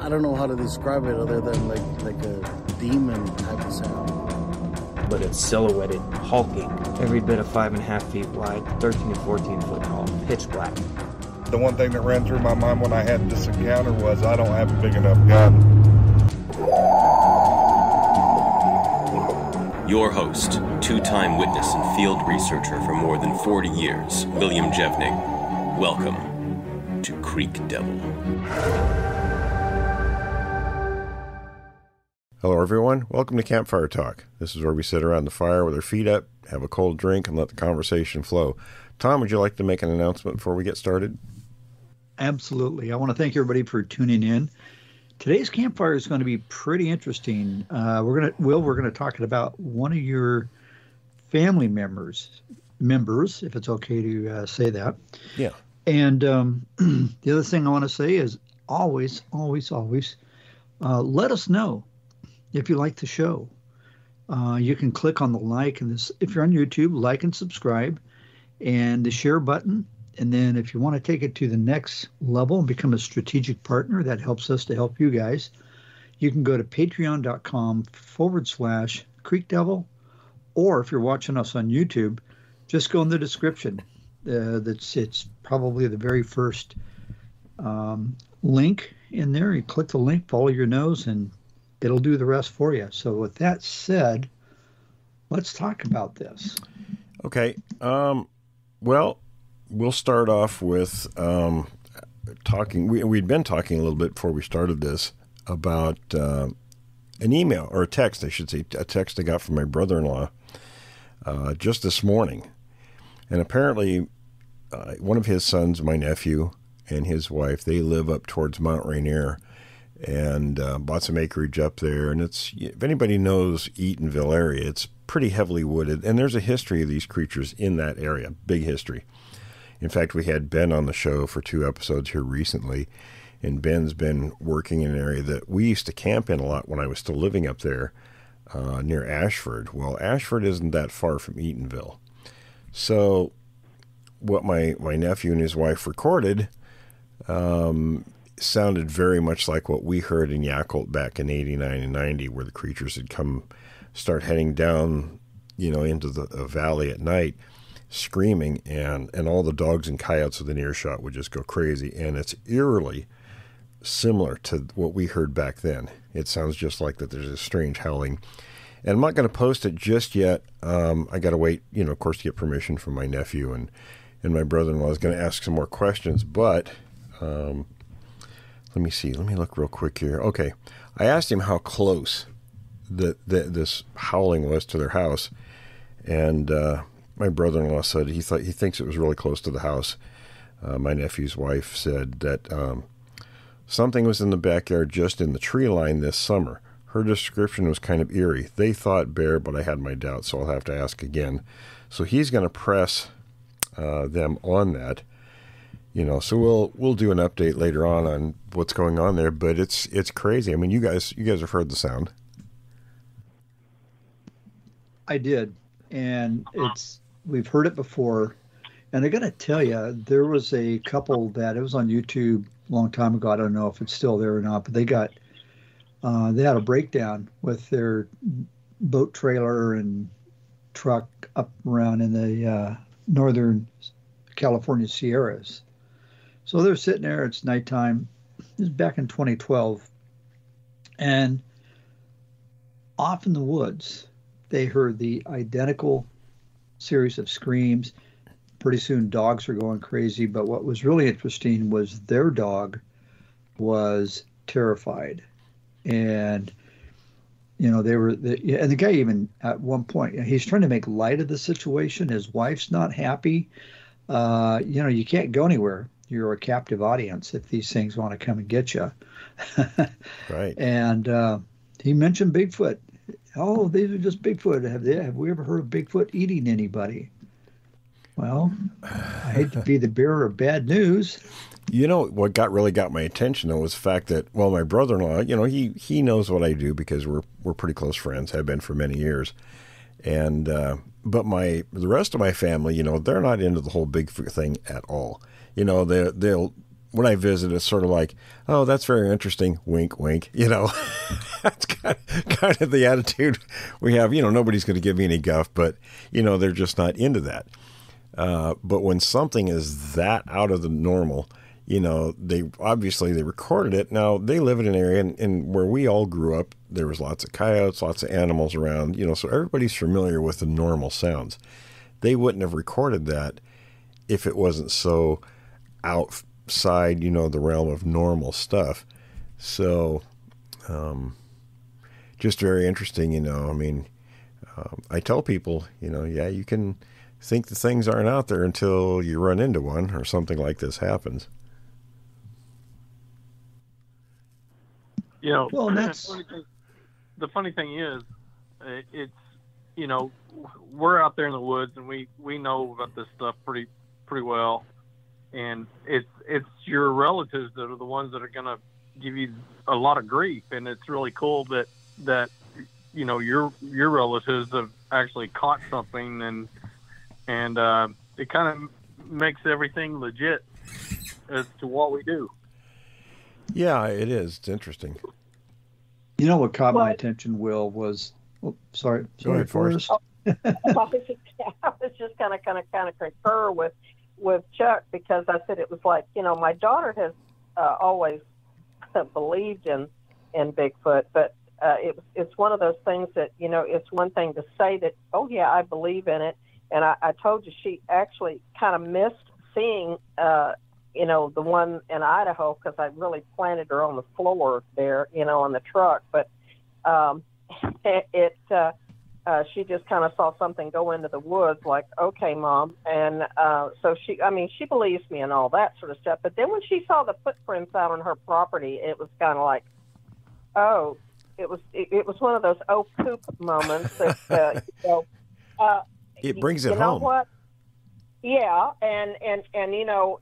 I don't know how to describe it other than like a demon type of sound. But it's silhouetted, hulking, every bit of 5.5 feet wide, 13 to 14 foot tall, pitch black. The one thing that ran through my mind when I had this encounter was, I don't have a big enough gun. Your host, two-time witness and field researcher for more than 40 years, William Jevning. Welcome to Creek Devil. Hello everyone, welcome to Campfire Talk. This is where we sit around the fire with our feet up, have a cold drink, and let the conversation flow. Tom, would you like to make an announcement before we get started? Absolutely. I want to thank everybody for tuning in. Today's campfire is going to be pretty interesting. We're going to talk about one of your family members, if it's okay to say that. Yeah. And the other thing I want to say is always let us know if you like the show. You can click on the like, and this, if you're on YouTube, like and subscribe, and the share button. And then if you want to take it to the next level and become a strategic partner, that helps us to help you guys. You can go to patreon.com/Creek Devil. Or if you're watching us on YouTube, just go in the description. It's probably the very first link in there. You click the link, follow your nose, and it'll do the rest for you. So with that said, let's talk about this. Okay. Well, we'll start off with talking. We'd been talking a little bit before we started this about an email, or a text, I should say, a text I got from my brother-in-law just this morning. And apparently one of his sons, my nephew, and his wife, they live up towards Mount Rainier and bought some acreage up there. And it's, if anybody knows Eatonville area, it's pretty heavily wooded, and there's a history of these creatures in that area, big history. In fact, we had Ben on the show for 2 episodes here recently, and Ben's been working in an area that we used to camp in a lot when I was still living up there near Ashford. Well, Ashford isn't that far from Eatonville. So what my nephew and his wife recorded sounded very much like what we heard in Yakolt back in 89 and 90, where the creatures had start heading down, into the valley at night, screaming, and all the dogs and coyotes within earshot would just go crazy. And it's eerily similar to what we heard back then. It sounds just like that. There's a strange howling, and I'm not going to post it just yet. I got to wait, of course, to get permission from my nephew, and my brother-in-law is going to ask some more questions, but, let me see, let me look real quick here. Okay. I asked him how close this howling was to their house, and my brother-in-law said he thinks it was really close to the house. My nephew's wife said that something was in the backyard, just in the tree line this summer. Her description was kind of eerie. They thought bear, but I had my doubts, so I'll have to ask again. So he's going to press them on that, So we'll do an update later on what's going on there. But it's crazy. I mean, you guys have heard the sound. I did, and we've heard it before, and I gotta tell you, there was a couple that, it was on YouTube a long time ago, I don't know if it's still there or not, but they had a breakdown with their boat trailer and truck up around in the Northern California Sierras. So they're sitting there, it's nighttime, this is back in 2012, and off in the woods, they heard the identical series of screams. Pretty soon dogs are going crazy. But what was really interesting was their dog was terrified. And, and the guy, even at one point, he's trying to make light of the situation. His wife's not happy. You can't go anywhere. You're a captive audience if these things want to come and get you. Right. And he mentioned Bigfoot. Oh, these are just Bigfoot. Have we ever heard of Bigfoot eating anybody? Well, I hate to be the bearer of bad news. What really got my attention, though, was the fact that, well, my brother-in-law, he knows what I do because we're pretty close friends, have been for many years. And but the rest of my family, they're not into the whole Bigfoot thing at all. They'll when I visit, it's sort of like, oh, that's very interesting. Wink, wink. You know, that's kind of the attitude we have. You know, nobody's going to give me any guff, but, you know, they're just not into that. But when something is that out of the normal, you know, they recorded it. Now, they live in an area, and where we all grew up, there was lots of coyotes, lots of animals around, you know, so everybody's familiar with the normal sounds. They wouldn't have recorded that if it wasn't so outside, you know, the realm of normal stuff. So, just very interesting, you know. I mean, I tell people, you know, yeah, you can think the things aren't out there until you run into one or something like this happens. You know, well, the funny thing is, it's, you know, we're out there in the woods and we know about this stuff pretty well. And it's your relatives that are the ones that are going to give you a lot of grief. And it's really cool that, you know, your relatives have actually caught something, and it kind of makes everything legit as to what we do. Yeah, it is. It's interesting. You know what caught my attention, Will, was... Oh, sorry, Forrest. I was just kind of concur with Chuck, because I said it was like, you know, my daughter has always believed in Bigfoot, but it's one of those things that, you know, it's one thing to say that, oh yeah, I believe in it, and I told you she actually kind of missed seeing, you know, the one in Idaho, because I really planted her on the floor there, you know, on the truck, but she just kind of saw something go into the woods, like, okay, Mom. And so she believes me and all that sort of stuff. But then when she saw the footprints out on her property, it was kind of like, oh, it was one of those oh poop moments. That, it brings it home. What? Yeah, and you know,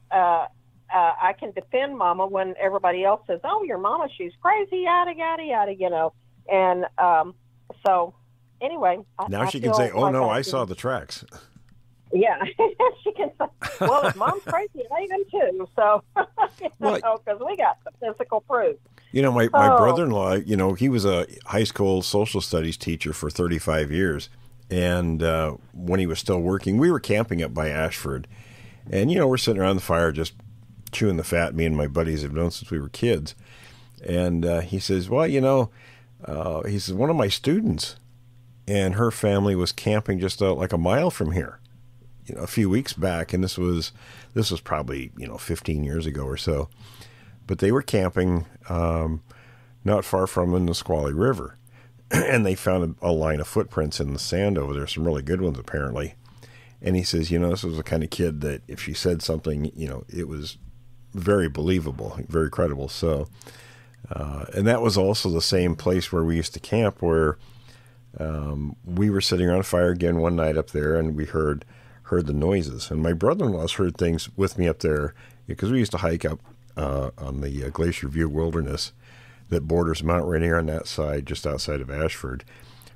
I can defend Mama when everybody else says, oh, your Mama, she's crazy, yada yada yada, you know. And so, anyway, now she can say, "Oh no, I saw the tracks." Yeah, she can say, "Well, if Mom's crazy, I even too." So, because we got the physical proof. You know, my brother-in-law, you know, he was a high school social studies teacher for 35 years, and when he was still working, we were camping up by Ashford, and you know, we're sitting around the fire just chewing the fat. Me and my buddies have known since we were kids, and he says, "Well, you know." He says, one of my students and her family was camping just like a mile from here, you know, a few weeks back. And this was probably, you know, 15 years ago or so, but they were camping, not far from the Nisqually River, and they found a line of footprints in the sand over there. Some really good ones, apparently. And he says, you know, this was the kind of kid that if she said something, you know, it was very believable, very credible. So, and that was also the same place where we used to camp, where we were sitting around a fire again one night up there, and we heard the noises. And my brother-in-law's heard things with me up there, because we used to hike up on the Glacier View Wilderness that borders Mount Rainier on that side, just outside of Ashford,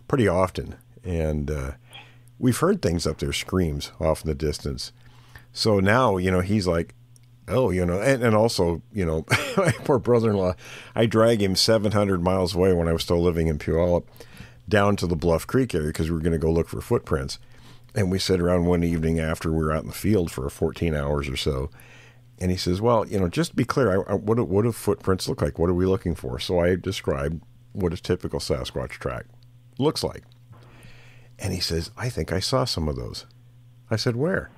pretty often. And we've heard things up there, screams off in the distance. So now, you know, he's like, oh, you know, and also, you know, my poor brother-in-law, I drag him 700 miles away when I was still living in Puyallup down to the Bluff Creek area, because we were going to go look for footprints. And we sit around one evening after we were out in the field for 14 hours or so. And he says, well, you know, just to be clear, what do footprints look like? What are we looking for? So I described what a typical Sasquatch track looks like. And he says, I think I saw some of those. I said, where?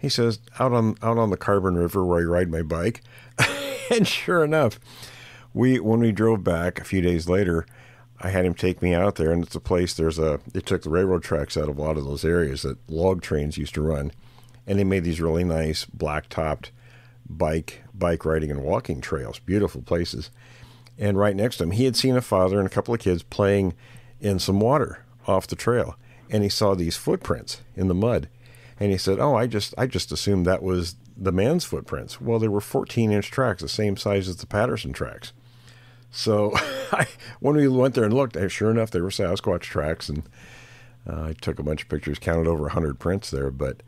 He says, out on the Carbon River where I ride my bike. And sure enough, when we drove back a few days later, I had him take me out there, and it's a place, they took the railroad tracks out of a lot of those areas that log trains used to run, and they made these really nice black-topped bike riding and walking trails, beautiful places. And right next to him, he had seen a father and a couple of kids playing in some water off the trail, and he saw these footprints in the mud. And he said, oh, I just assumed that was the man's footprints. Well, there were 14-inch tracks, the same size as the Patterson tracks. So when we went there and looked, sure enough, there were Sasquatch tracks. And I took a bunch of pictures, counted over 100 prints there. But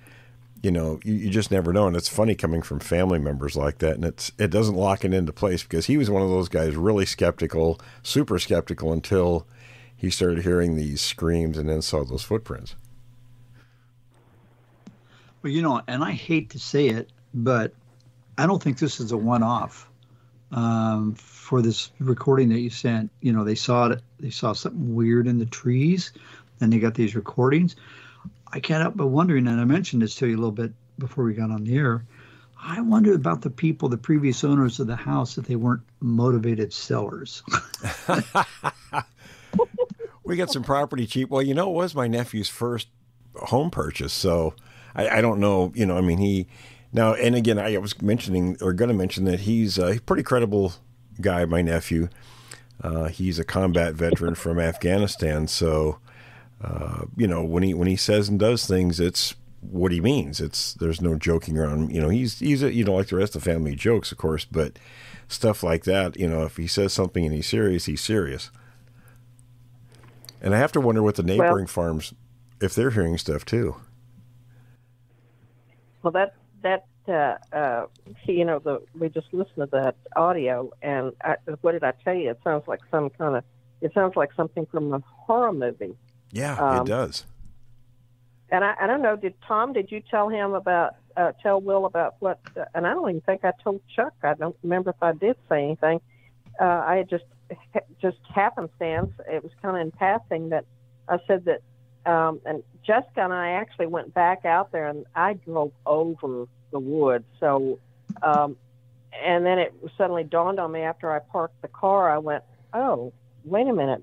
you know, you just never know. And it's funny coming from family members like that. And it doesn't lock it into place, because he was one of those guys really skeptical, super skeptical, until he started hearing these screams and then saw those footprints. Well, you know, and I hate to say it, but I don't think this is a one-off. For this recording that you sent, you know, they saw something weird in the trees, and they got these recordings. I can't help but wondering, and I mentioned this to you a little bit before we got on the air, I wonder about the people, the previous owners of the house, if they weren't motivated sellers. We got some property cheap. Well, you know, it was my nephew's first home purchase, so I don't know, you know, I mean, he... Now, and again, I was mentioning, or going to mention, that he's a pretty credible guy, my nephew. He's a combat veteran from Afghanistan. So, you know, when he says and does things, it's what he means. There's no joking around. You know, he's you know, like the rest of the family, jokes, of course, but stuff like that, you know, if he says something and he's serious, he's serious. And I have to wonder what the neighboring farms, if they're hearing stuff too. Well, you know, we just listened to that audio, and what did I tell you? It sounds like something from a horror movie. Yeah, it does. And I don't know, did you tell him about, tell Will about what, and I don't even think I told Chuck. I don't remember if I did say anything. I had just happenstance, it was kind of in passing, that I said that, and Jessica and I actually went back out there, and I drove over the woods. So, and then it suddenly dawned on me after I parked the car, I went, oh, wait a minute.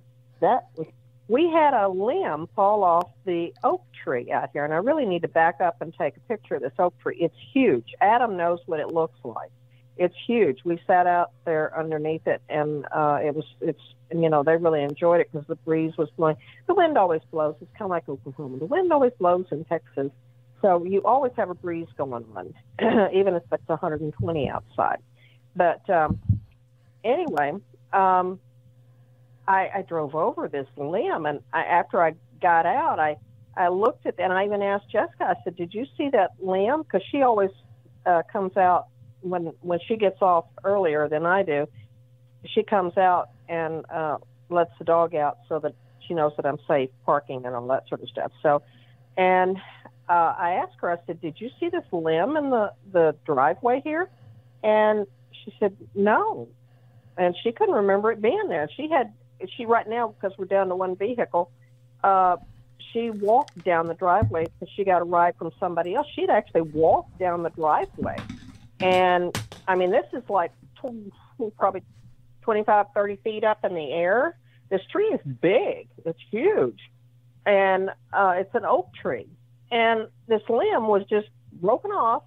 We had a limb fall off the oak tree out here, and I really need to back up and take a picture of this oak tree. It's huge. Adam knows what it looks like. It's huge. We sat out there underneath it, and you know, they really enjoyed it because the breeze was blowing. The wind always blows. It's kind of like Oklahoma. The wind always blows in Texas. So you always have a breeze going on, even if it's 120 outside. But anyway, I drove over this limb, and after I got out, I looked at it, and I even asked Jessica, I said, did you see that limb? Because she always comes out when she gets off earlier than I do. She comes out and lets the dog out so that she knows that I'm safe parking and all that sort of stuff. So, and I asked her, I said, did you see this limb in the driveway here? And she said, no. And she couldn't remember it being there. She right now, because we're down to one vehicle, she walked down the driveway because she got a ride from somebody else. She'd actually walked down the driveway. And, I mean, this is like probably 25, 30 feet up in the air. This tree is big. It's huge. And it's an oak tree. And this limb was just broken off,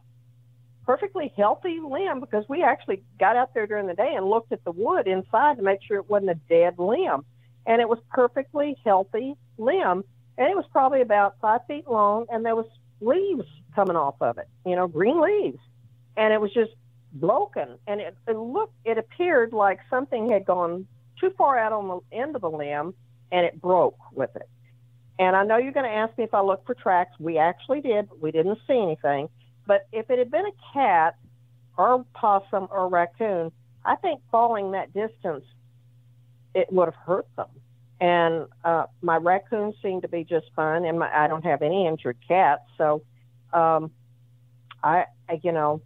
perfectly healthy limb, because we actually got out there during the day and looked at the wood inside to make sure it wasn't a dead limb. And it was perfectly healthy limb. And it was probably about 5 feet long, and there was leaves coming off of it, you know, green leaves. And it was just broken. And it appeared like something had gone too far out on the end of the limb, and it broke with it. And I know you're going to ask me if I looked for tracks. We actually did, but we didn't see anything. But if it had been a cat or a possum or a raccoon, I think falling that distance, it would have hurt them. And my raccoon seemed to be just fine, and I don't have any injured cats. So, you know,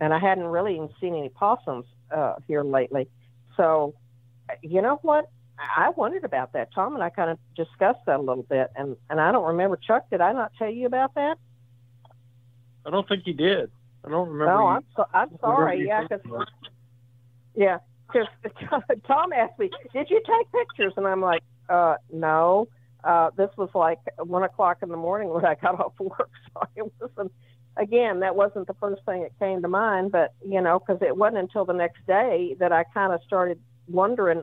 and I hadn't really even seen any possums here lately. So, you know what? I wondered about that. Tom and I kind of discussed that a little bit, and I don't remember. Chuck, did I not tell you about that? I don't think you did. I don't remember. No, I'm sorry. Because Tom asked me, did you take pictures? And I'm like, no. This was like 1 o'clock in the morning when I got off work. So it wasn't, again, that wasn't the first thing that came to mind, but, you know, because it wasn't until the next day that I kind of started wondering,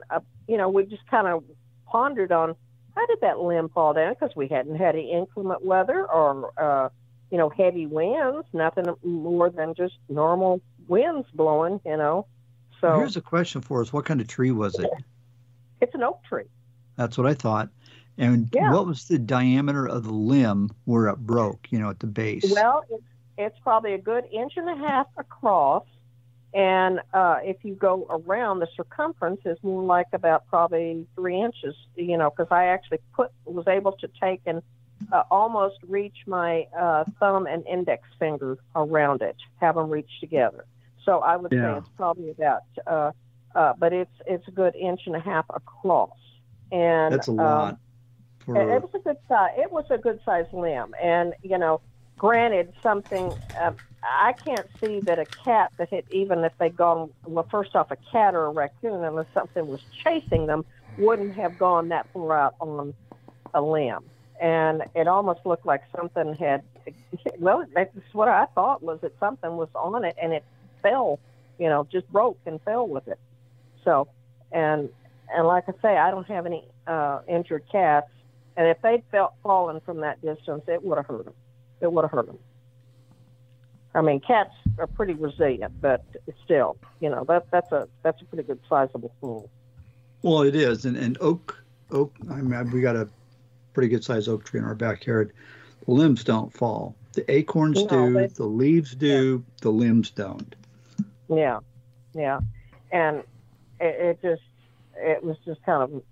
you know, we just kind of pondered on how did that limb fall down, because we hadn't had any inclement weather or, you know, heavy winds, nothing more than just normal winds blowing, you know. So here's a question for us. What kind of tree was it? It's an oak tree. That's what I thought. And yeah. What was the diameter of the limb where it broke, you know, at the base? Well, It's probably a good 1.5 inches across, and if you go around, the circumference is more like about probably 3 inches, you know, because I actually was able to take and almost reach my thumb and index finger around it, have them reach together. So I would say it's probably about, but it's a good 1.5 inches across. And that's a lot. It was a good size. It was a good size limb, and you know, granted, something I can't see that a cat that had, even if they'd gone, well, first off, a cat or a raccoon, unless something was chasing them, wouldn't have gone that far out on a limb. And it almost looked like something had, well, that's what I thought, was that something was on it and it fell, you know, just broke and fell with it. So, and like I say, I don't have any injured cats. And if they'd fallen from that distance, it would have hurt them. It would have hurt them. I mean, cats are pretty resilient, but still, you know, that's a pretty good sizable pool. Well, it is, and oak. I mean, we got a pretty good sized oak tree in our backyard. The limbs don't fall. The acorns do. The leaves do. Yeah. The limbs don't. Yeah, yeah, and it was just kind of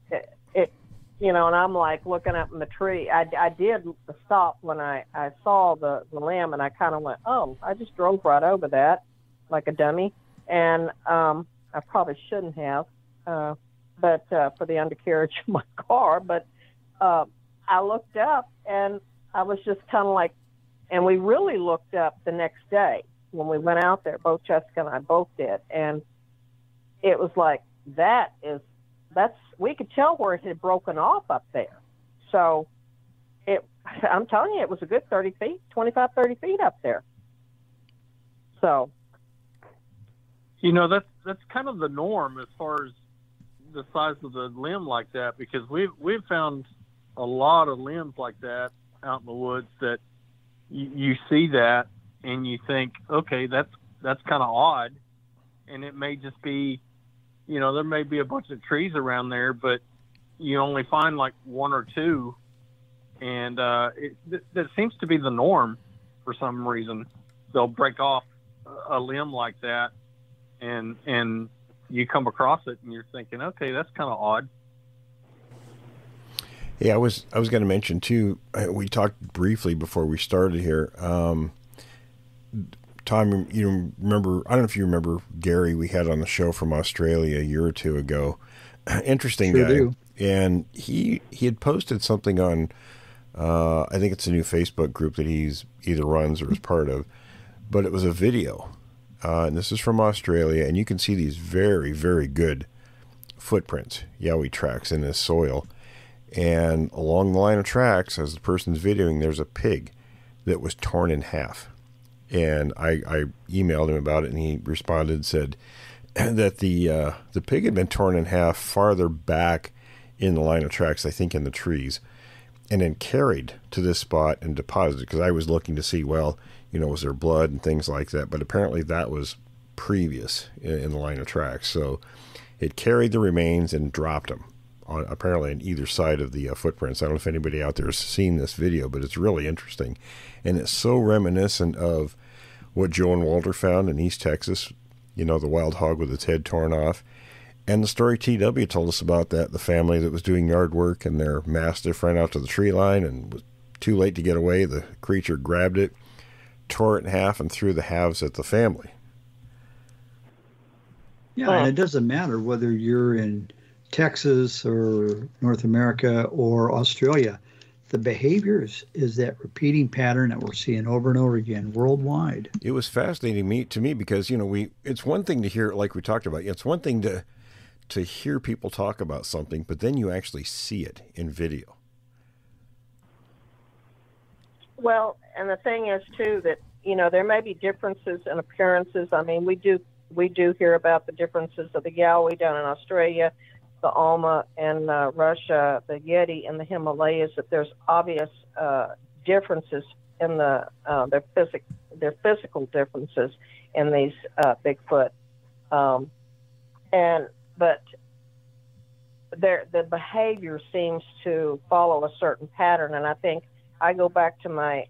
it. You know, and I'm like looking up in the tree. I did stop when I saw the limb, and I kind of went, oh, I just drove right over that like a dummy. And I probably shouldn't have, but for the undercarriage of my car. But I looked up, and I was just kind of like, and we really looked up the next day when we went out there. Both Jessica and I both did. And it was like, we could tell where it had broken off up there. So I'm telling you, it was a good 30 feet, 25, 30 feet up there. So, you know, that's kind of the norm as far as the size of the limb like that, because we've found a lot of limbs like that out in the woods that you see that and you think, okay, that's kind of odd. And it may just be, you know, there may be a bunch of trees around there, but you only find like one or two. And that seems to be the norm for some reason. They'll break off a limb like that, and you come across it, and you're thinking, okay, that's kind of odd. Yeah, I was going to mention, too, we talked briefly before we started here. Tom, you remember, I don't know if you remember Gary we had on the show from Australia a year or two ago. Interesting guy. Do. And he had posted something on, I think it's a new Facebook group that he's either runs or is part of, but it was a video. And this is from Australia, and you can see these very, very good footprints, Yowie tracks in this soil. And along the line of tracks, as the person's videoing, there's a pig that was torn in half. And I emailed him about it, and he responded and said that the pig had been torn in half farther back in the line of tracks, I think in the trees, and then carried to this spot and deposited, because I was looking to see, well, you know, was there blood and things like that, but apparently that was previous in the line of tracks. So it carried the remains and dropped them, apparently on either side of the footprints. I don't know if anybody out there has seen this video, but it's really interesting. And it's so reminiscent of what Joe and Walter found in East Texas, you know, the wild hog with its head torn off. And the story TW told us about that, the family that was doing yard work, and their mastiff ran out to the tree line and was too late to get away. The creature grabbed it, tore it in half, and threw the halves at the family. Yeah, and it doesn't matter whether you're in Texas or North America or Australia. The behaviors is that repeating pattern that we're seeing over and over again worldwide. It was fascinating to me because, you know, it's one thing to hear, like we talked about, it's one thing to hear people talk about something, but then you actually see it in video. Well, and the thing is, too, that, you know, there may be differences in appearances. I mean, we do hear about the differences of the Yowie down in Australia, the Alma in Russia, the Yeti in the Himalayas, that there's obvious differences in their physical differences in these Bigfoot. But the behavior seems to follow a certain pattern. And I think I go back to my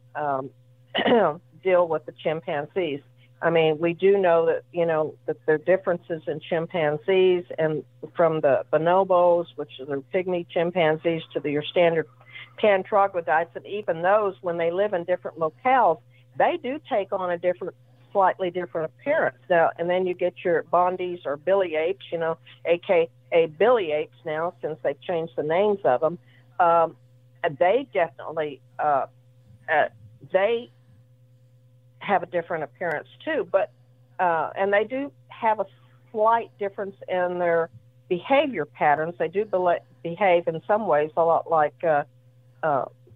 deal with the chimpanzees. I mean, we do know that, you know, that there are differences in chimpanzees and from the bonobos, which are the pygmy chimpanzees, to the, your standard pan troglodytes. And even those, when they live in different locales, they do take on a different, slightly different appearance. Now, and then you get your Bondies or Billy Apes, you know, a.k.a. Billy Apes now, since they've changed the names of them. They definitely, they have a different appearance too, but and they do have a slight difference in their behavior patterns. They do behave in some ways a lot like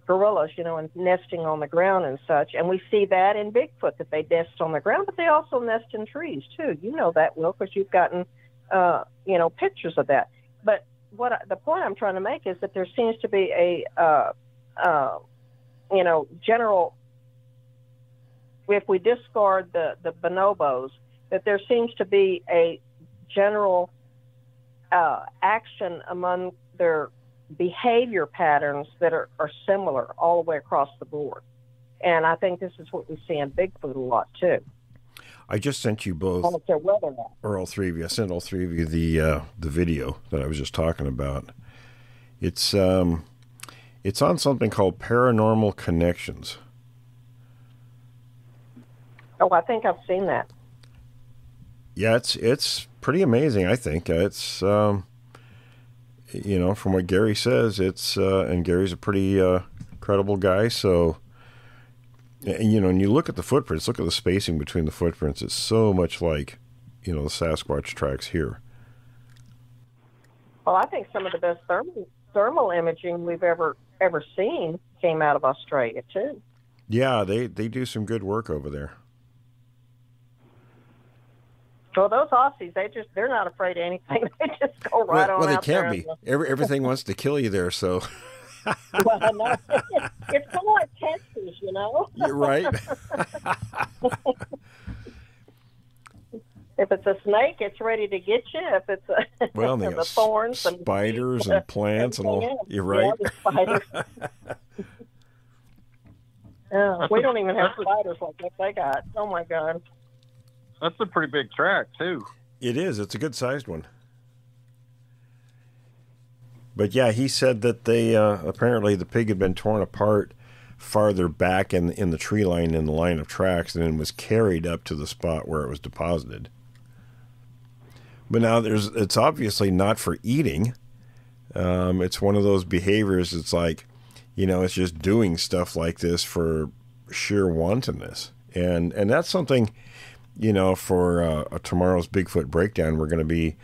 gorillas, you know, and nesting on the ground and such. And we see that in Bigfoot, that they nest on the ground, but they also nest in trees too. You know that, Will, because you've gotten you know, pictures of that. But what the point I'm trying to make is that there seems to be a you know, general, if we discard the bonobos, that there seems to be a general action among their behavior patterns that are similar all the way across the board. And I think this is what we see in Bigfoot a lot, too. I just sent you both, or all three of you. I sent all three of you the video that I was just talking about. It's on something called Paranormal Connections. Oh, I think I've seen that. Yeah, it's pretty amazing, I think. It's, you know, from what Gary says, it's, and Gary's a pretty credible guy, so, and, you know, and you look at the footprints, look at the spacing between the footprints, it's so much like, you know, the Sasquatch tracks here. Well, I think some of the best thermal imaging we've ever seen came out of Australia, too. Yeah, they do some good work over there. Well, those Aussies, they're not afraid of anything. They just go right on. Well, they can't be. Everything wants to kill you there, so. Well, I know. It's kind of like Texas, you know. You're right. If it's a snake, it's ready to get you. If it's a the thorns, spiders, and plants, and all. Else. You're right. Spiders. Oh, we don't even have spiders like that they got. Oh my God. That's a pretty big track, too. It is. It's a good-sized one. But, yeah, he said that they apparently the pig had been torn apart farther back in the tree line, in the line of tracks, and then was carried up to the spot where it was deposited. But now it's obviously not for eating. It's one of those behaviors. It's like, you know, it's just doing stuff like this for sheer wantonness. And that's something... You know, for tomorrow's Bigfoot breakdown, we're going to be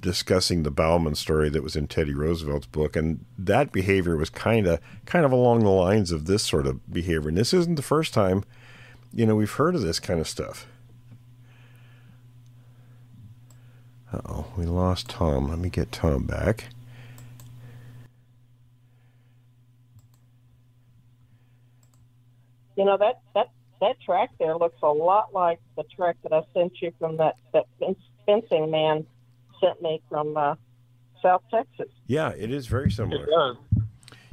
discussing the Bauman story that was in Teddy Roosevelt's book, and that behavior was kind of along the lines of this sort of behavior. And this isn't the first time, you know, we've heard of this kind of stuff. Uh-oh, we lost Tom. Let me get Tom back. You know, that track there looks a lot like the track that I sent you from that fencing man sent me from South Texas. Yeah, it is very similar. It does.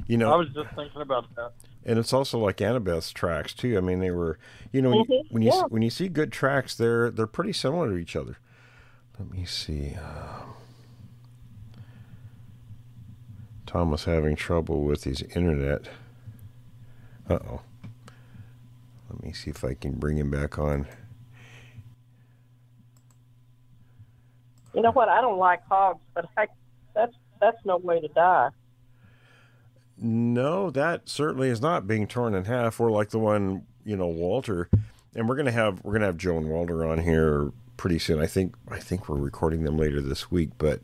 You know, I was just thinking about that. And it's also like Annabeth's tracks too. I mean, they were, you know, when you see good tracks, they're pretty similar to each other. Let me see. Tom was having trouble with his internet. Uh-oh. Let me see if I can bring him back on. You know what? I don't like hogs, but that's no way to die. No, that certainly is not being torn in half, or like the one, you know, Walter. And we're gonna have Joe and Walter on here pretty soon. I think we're recording them later this week, but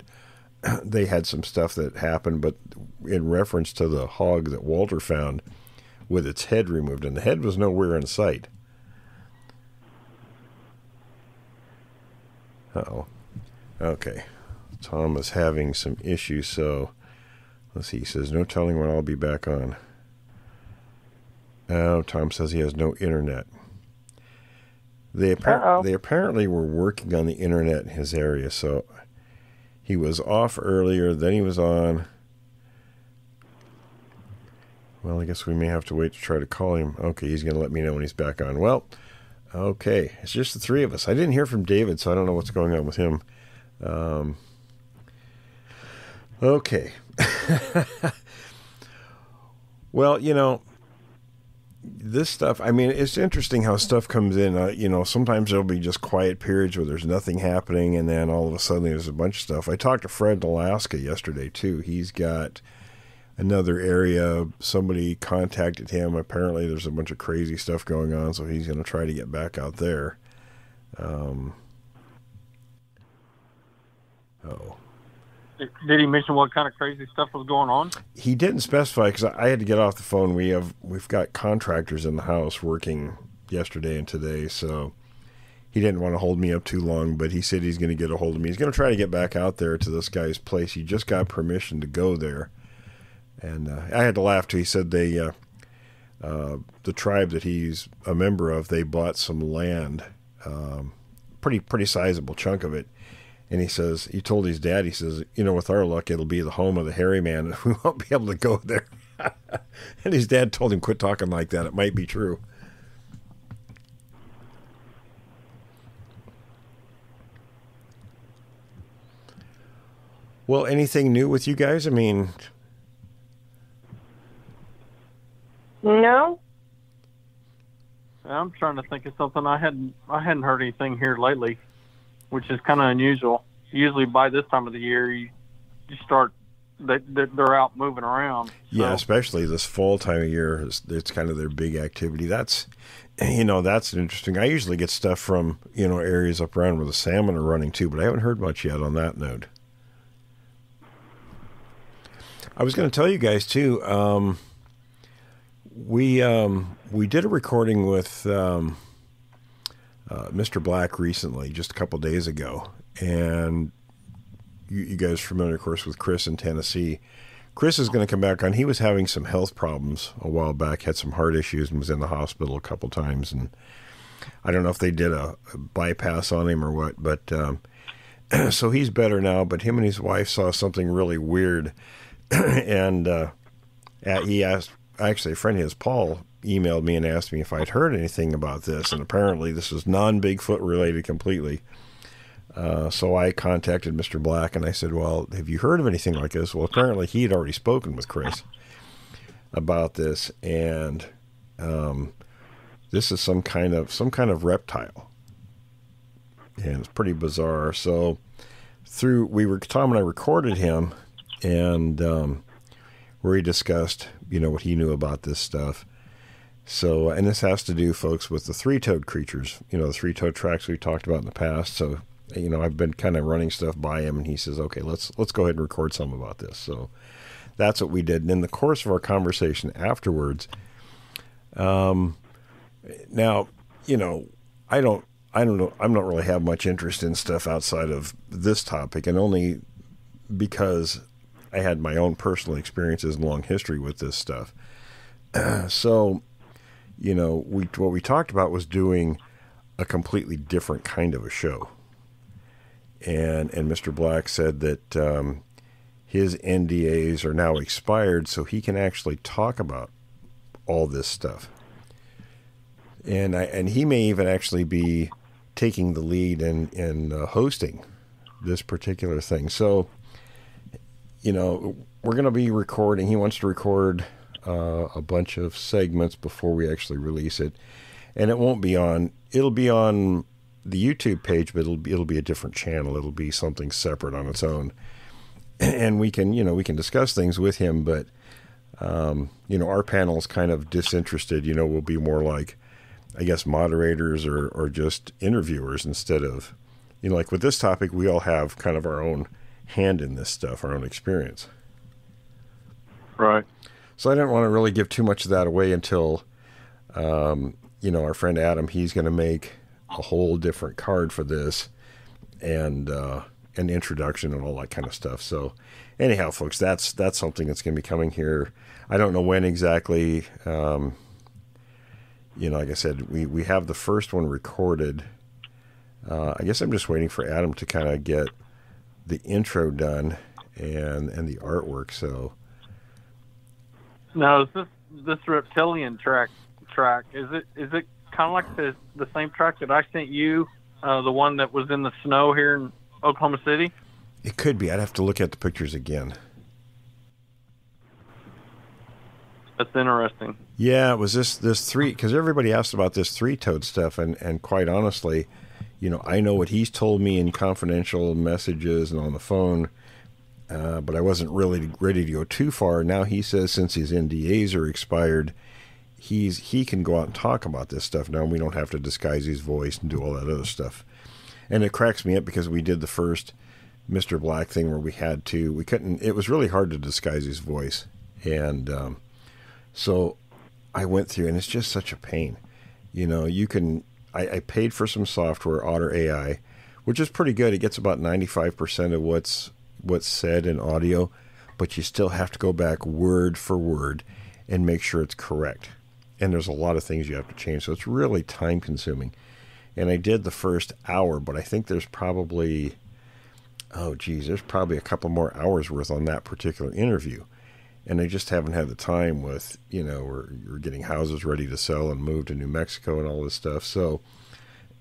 they had some stuff that happened, but in reference to the hog that Walter found, with its head removed, and the head was nowhere in sight. Uh-oh. Okay. Tom is having some issues, so let's see. He says, no telling when I'll be back on. Oh, Tom says he has no internet. They apparently were working on the internet in his area, so he was off earlier, then he was on. Well, I guess we may have to wait to try to call him. Okay, he's going to let me know when he's back on. Well, okay, it's just the three of us. I didn't hear from David, so I don't know what's going on with him. Okay. Well, you know, this stuff, I mean, it's interesting how stuff comes in. You know, sometimes there'll be just quiet periods where there's nothing happening, and then all of a sudden there's a bunch of stuff. I talked to Fred in Alaska yesterday, too. He's got another area. Somebody contacted him. Apparently there's a bunch of crazy stuff going on, so he's going to try to get back out there. Did he mention what kind of crazy stuff was going on? He didn't specify because I had to get off the phone. We've got contractors in the house working yesterday and today, so he didn't want to hold me up too long. But he said he's going to get a hold of me. He's going to try to get back out there to this guy's place. He just got permission to go there, and I had to laugh too. He said they, the tribe that he's a member of, they bought some land, pretty sizable chunk of it. And he says, he told his dad, he says, you know, with our luck, it'll be the home of the hairy man. We won't be able to go there. And his dad told him, quit talking like that. It might be true. Well, anything new with you guys? I mean. No. I'm trying to think of something. I hadn't heard anything here lately, which is kind of unusual. Usually by this time of the year, you start, they're out moving around. So. Yeah, especially this fall time of year, it's kind of their big activity. That's, you know, that's interesting. I usually get stuff from, you know, areas up around where the salmon are running too, but I haven't heard much yet on that note. I was going to tell you guys too, we did a recording with, Mr. Black recently, just a couple days ago, and you guys are familiar, of course, with Chris in Tennessee. Chris is going to come back on. He was having some health problems a while back, had some heart issues, and was in the hospital a couple times. And I don't know if they did a bypass on him or what, but so he's better now. But him and his wife saw something really weird, and he asked. Actually, a friend of his, Paul, emailed me and asked me if I'd heard anything about this, and apparently this is non-Bigfoot related completely. So I contacted Mr. Black and I said, well, have you heard of anything like this? Well, apparently he had already spoken with Chris about this, and this is some kind of reptile, and it's pretty bizarre. So Tom and I recorded him, and where he discussed, you know, what he knew about this stuff. So, and this has to do, folks, with the three-toed creatures, you know, the three-toed tracks we talked about in the past. So, you know, I've been kind of running stuff by him, and he says, okay, let's go ahead and record some about this. So that's what we did. And in the course of our conversation afterwards, now, you know, I don't know, I'm not really have much interest in stuff outside of this topic, and only because I had my own personal experiences and long history with this stuff. So, you know, what we talked about was doing a completely different kind of a show. And Mr. Black said that his NDAs are now expired, so he can actually talk about all this stuff. And he may even actually be taking the lead in hosting this particular thing. So, you know, we're going to be recording. He wants to record a bunch of segments before we actually release it, and it won't be on. It'll be on the YouTube page, but it'll be a different channel. It'll be something separate on its own, and we can discuss things with him. But you know, our panel is kind of disinterested. You know, we'll be more like, I guess, moderators or just interviewers instead of, you know, like with this topic, we all have kind of our own hand in this stuff, our own experience. Right. So I didn't want to really give too much of that away until, you know, our friend Adam, he's going to make a whole different card for this, and an introduction and all that kind of stuff. So anyhow, folks, that's something that's going to be coming here. I don't know when exactly. You know, like I said, we have the first one recorded. I guess I'm just waiting for Adam to kind of get the intro done and the artwork. So now, is this this reptilian track, is it kind of like the same track that I sent you, the one that was in the snow here in Oklahoma City? It could be. I'd have to look at the pictures again. That's interesting. Yeah, it was this three, because everybody asked about this three-toed stuff, and quite honestly, you know, I know what he's told me in confidential messages and on the phone, but I wasn't really ready to go too far. Now he says since his NDAs are expired, he can go out and talk about this stuff now, and we don't have to disguise his voice and do all that other stuff. And it cracks me up because we did the first Mr. Black thing where we couldn't, it was really hard to disguise his voice. And so I went through, and it's just such a pain. You know, I paid for some software, Otter AI, which is pretty good. It gets about 95% of what's said in audio, but you still have to go back word for word and make sure it's correct. And there's a lot of things you have to change, so it's really time consuming. And I did the first hour, but I think there's probably, there's probably a couple more hours worth on that particular interview. And I just haven't had the time with, you know, we're getting houses ready to sell and move to New Mexico and all this stuff. So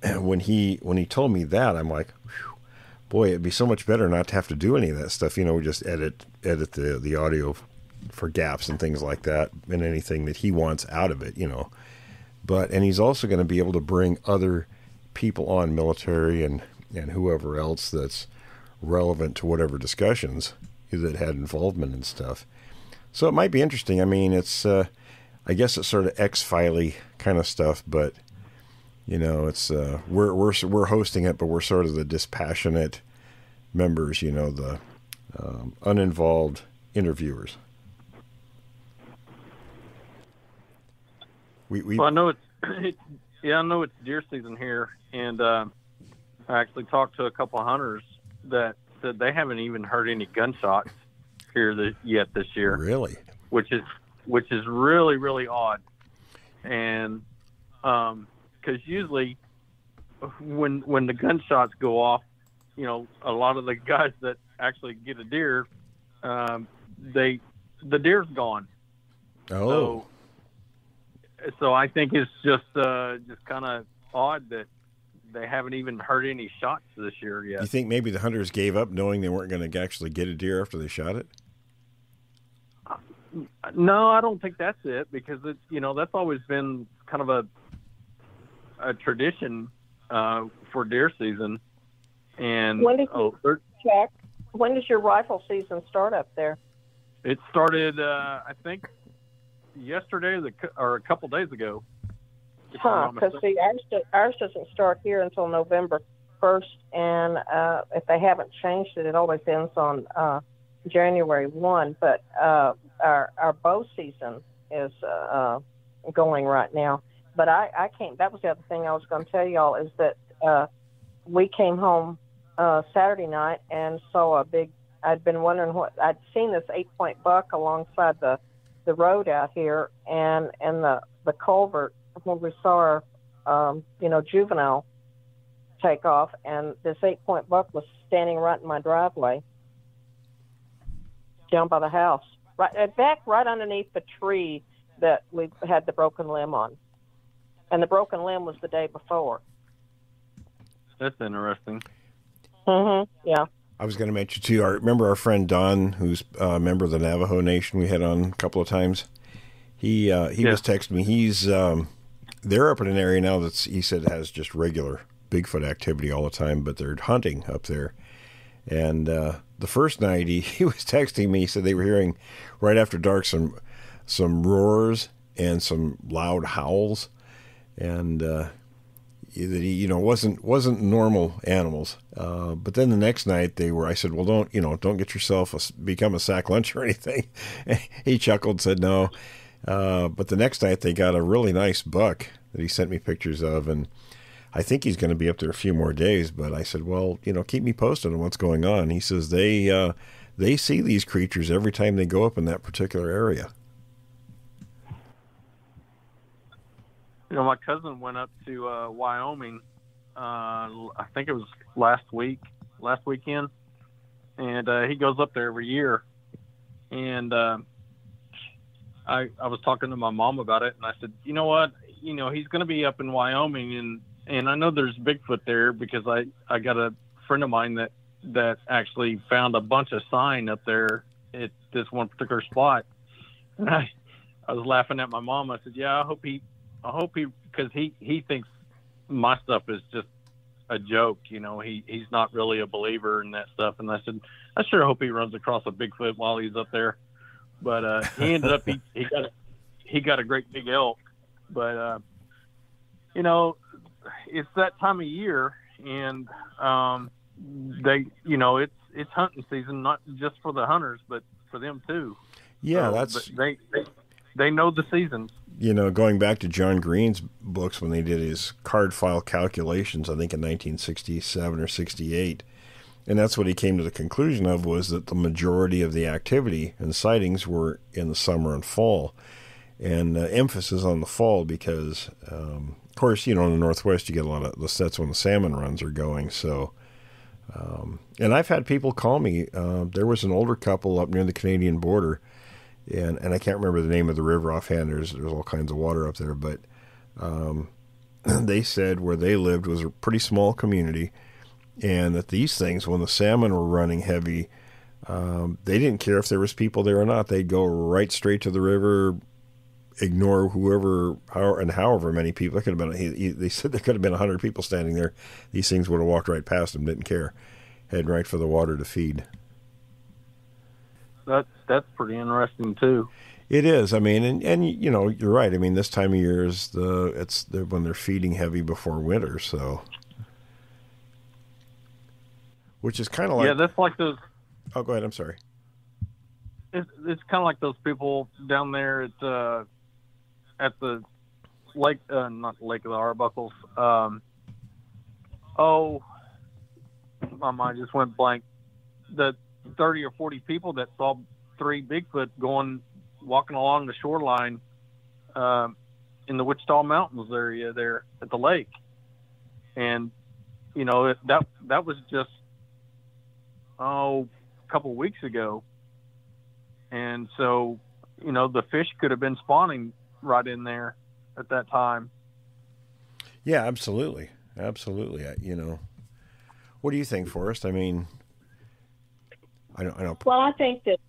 when he told me that, I'm like, boy, it'd be so much better not to have to do any of that stuff. You know, we just edit the audio for gaps and things like that, and anything that he wants out of it, you know. And he's also going to be able to bring other people on, military and whoever else that's relevant to whatever discussions that had involvement and stuff. So it might be interesting. I mean, it's, I guess it's sort of X-Filey kind of stuff, but you know, it's, we're hosting it, but we're sort of the dispassionate members, you know, the uninvolved interviewers. Well, I know it's deer season here, and I actually talked to a couple of hunters that said they haven't even heard any gunshots here yet this year. Really? Which is really, really odd. And because usually when the gunshots go off, you know, a lot of the guys that actually get a deer, the deer's gone. Oh. So I think it's just kind of odd that they haven't even heard any shots this year yet. You think maybe the hunters gave up knowing they weren't going to actually get a deer after they shot it? No, I don't think that's it, because it's, you know, that's always been kind of a tradition for deer season. And when does your rifle season start up there? It started, I think, yesterday or a couple days ago. Huh? Because see, ours doesn't start here until November 1st, and if they haven't changed it, it always ends on January 1. But our bow season is going right now. But I can't. That was the other thing I was going to tell y'all, is that we came home Saturday night and saw a big. I'd been wondering what I'd seen, this 8-point buck alongside the road out here, and the culvert. When we saw our, you know, juvenile take off, and this 8-point buck was standing right in my driveway, down by the house, right underneath the tree that we had the broken limb on, and the broken limb was the day before. That's interesting. Mm-hmm. Yeah. I was going to mention too. I remember our friend Don, who's a member of the Navajo Nation, we had on a couple of times. He was texting me. He's they're up in an area now that's, he said, has just regular Bigfoot activity all the time, but they're hunting up there. And the first night he was texting me, he said they were hearing right after dark some roars and some loud howls, and that he, you know, wasn't normal animals. But then the next night they were. I said, well, don't get yourself become a sack lunch or anything. He chuckled, said no. But the next night they got a really nice buck that he sent me pictures of, and I think he's going to be up there a few more days. But I said, well, you know, keep me posted on what's going on. He says they see these creatures every time they go up in that particular area. You know, my cousin went up to Wyoming. I think it was last weekend, and he goes up there every year, and I was talking to my mom about it, and I said, you know what, you know, he's going to be up in Wyoming, and I know there's Bigfoot there because I got a friend of mine that actually found a bunch of sign up there at this one particular spot. And I was laughing at my mom. I said, yeah, I hope he, because he thinks my stuff is just a joke. You know, he's not really a believer in that stuff. And I said, I sure hope he runs across a Bigfoot while he's up there. But he ended up, he got a great big elk. But, you know, it's that time of year, and they, you know, it's hunting season, not just for the hunters, but for them too. Yeah, that's they know the seasons. You know, going back to John Green's books when they did his card file calculations, I think in 1967 or 68, and that's what he came to the conclusion of, was that the majority of the activity and sightings were in the summer and fall, and emphasis on the fall because, of course, you know, in the Northwest you get a lot of that's when the salmon runs are going. So, and I've had people call me. There was an older couple up near the Canadian border. And I can't remember the name of the river offhand. There's all kinds of water up there, but they said where they lived was a pretty small community, and that these things, when the salmon were running heavy, they didn't care if there was people there or not. They'd go right straight to the river, ignore whoever, however many people. It could have been. They said there could have been 100 people standing there. These things would have walked right past them, didn't care, heading right for the water to feed. That's pretty interesting too. It is. I mean, and you know, you're right. I mean, this time of year is when they're feeding heavy before winter. So, which is kind of like, yeah, that's like those. Oh, go ahead. I'm sorry. It's kind of like those people down there at the lake, not Lake of the Arbuckles. Oh, my mind just went blank. The 30 or 40 people that saw 3 Bigfoot walking along the shoreline in the Wichita Mountains area there at the lake. And, you know, that was just, a couple weeks ago. And so, you know, the fish could have been spawning right in there at that time. Yeah, absolutely. Absolutely. You know, what do you think, Forrest? I mean... I don't. Well, I think that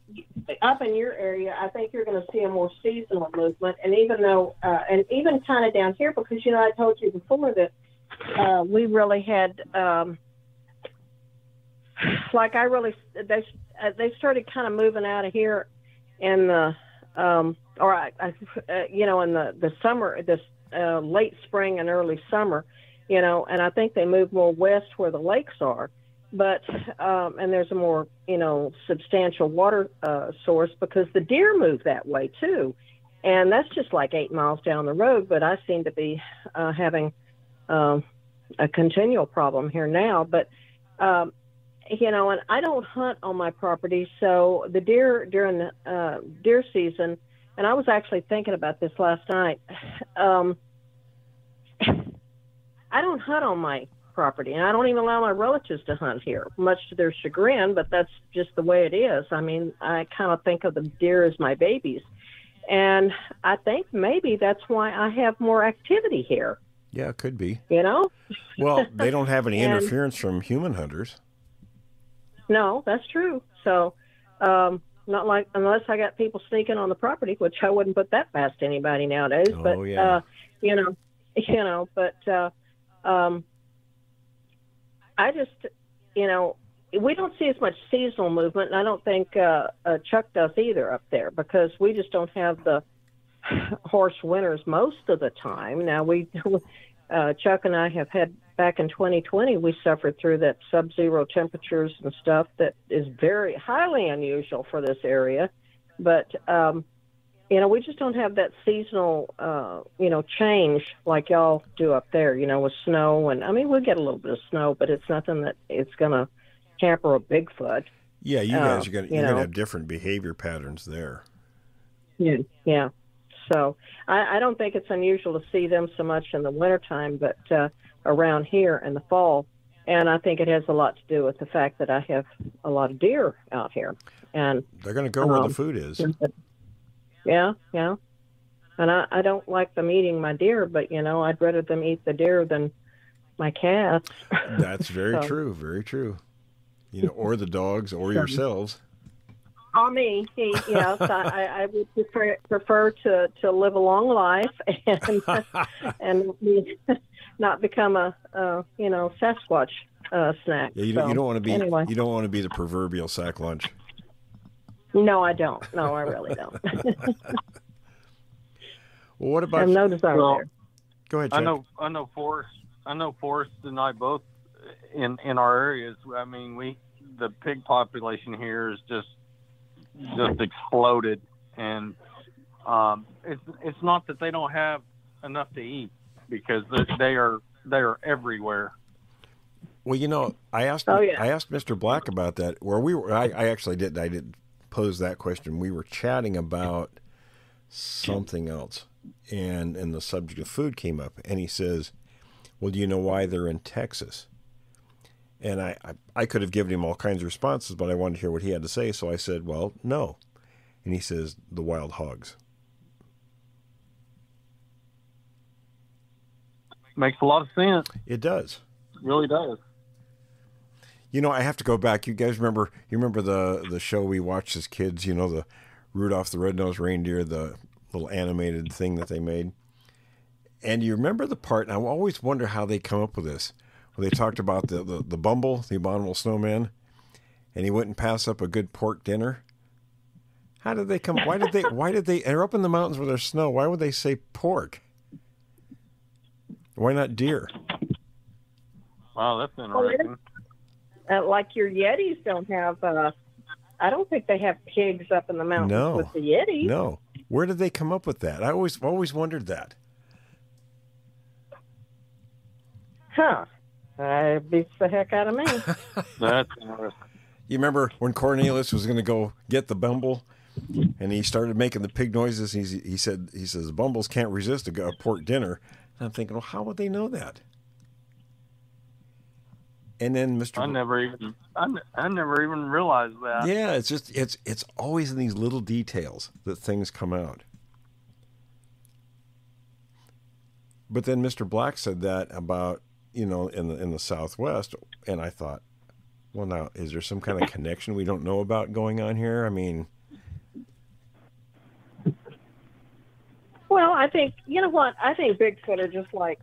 up in your area, I think you're going to see a more seasonal movement, and even though, and even kind of down here, because you know I told you before that we really had, they started kind of moving out of here in the, you know, in the summer, this late spring and early summer, you know, and I think they moved more west where the lakes are. But, and there's a more, you know, substantial water source because the deer move that way too. And that's just like 8 miles down the road, but I seem to be having a continual problem here now. But, you know, and I don't hunt on my property, so the deer during the deer season, and I was actually thinking about this last night, I don't hunt on my property, and I don't even allow my relatives to hunt here, much to their chagrin, but that's just the way it is. I mean, I kind of think of the deer as my babies, and I think maybe that's why I have more activity here. Yeah, it could be. You know? Well, they don't have any interference from human hunters. No, that's true. So, not like, unless I got people sneaking on the property, which I wouldn't put that past anybody nowadays, but, yeah. You know, but, I just, you know, we don't see as much seasonal movement, and I don't think Chuck does either up there because we just don't have the harsh winters most of the time. Now, Chuck and I have had, back in 2020, we suffered through that sub-zero temperatures and stuff that is very highly unusual for this area. But, you know, we just don't have that seasonal, you know, change like y'all do up there, you know, with snow. And, I mean, we'll get a little bit of snow, but it's nothing that it's going to hamper a Bigfoot. Yeah, you guys are going to have different behavior patterns there. Yeah, yeah. So I don't think it's unusual to see them so much in the wintertime, but around here in the fall. And I think it has a lot to do with the fact that I have a lot of deer out here. And they're going to go where the food is. Yeah, yeah. And I don't like them eating my deer, but, you know, I'd rather them eat the deer than my cats. That's very true, very true. You know, or the dogs or yourselves. I mean, yes, I would prefer to live a long life and and not become a you know, Sasquatch snack. Yeah, you don't want to be anyway. You don't want to be the proverbial sack lunch. No, I don't. No, I really don't. Well, what about? I have no desire there. Go ahead, Jeff. I know forests. I know forests, and I both in our areas. I mean, the pig population here is just exploded, and it's not that they don't have enough to eat, because they are everywhere. Well, you know, I asked Mr. Black about that. Where we were, I actually didn't. I didn't pose that question. We were chatting about something else, and the subject of food came up, and he says, "Well, do you know why they're in Texas?" And I could have given him all kinds of responses, but I wanted to hear what he had to say. So I said, well, no. And he says, the wild hogs. Makes a lot of sense. It does. It really does. You know, I have to go back. You guys remember, the show we watched as kids, you know, the Rudolph the Red-Nosed Reindeer, the little animated thing that they made. And you remember the part, and I always wonder how they come up with this. Well, they talked about the Bumble, the abominable snowman, and he wouldn't pass up a good pork dinner. How did they come? Why did they? They're up in the mountains where there's snow. Why would they say pork? Why not deer? Wow, that's interesting. Like your Yetis don't have. I don't think they have pigs up in the mountains with the Yetis. No. Where did they come up with that? I always wondered that. Huh. That beats the heck out of me. That's interesting. You remember when Cornelius was going to go get the Bumble, and he started making the pig noises? He says Bumbles can't resist a pork dinner. And I'm thinking, well, how would they know that? And then Mr. I never even realized that. Yeah, it's just it's always in these little details that things come out. But then Mr. Black said that about, you know, in the Southwest, and I thought, well, now, is there some kind of connection we don't know about going on here? I mean, well, I think, you know what? I think Bigfoot are just like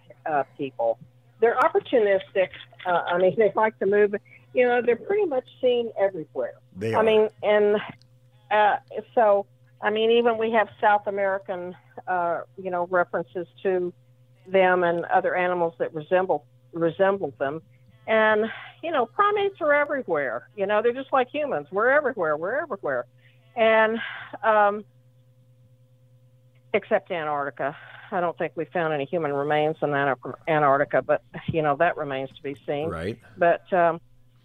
people. They're opportunistic. I mean, they like to move. You know, they're pretty much seen everywhere. They are. I mean, and so, I mean, even we have South American, you know, references to them and other animals that resemble them. And, you know, primates are everywhere. You know, they're just like humans. We're everywhere. We're everywhere. And except Antarctica. I don't think we found any human remains in Antarctica, but, you know, that remains to be seen. Right. But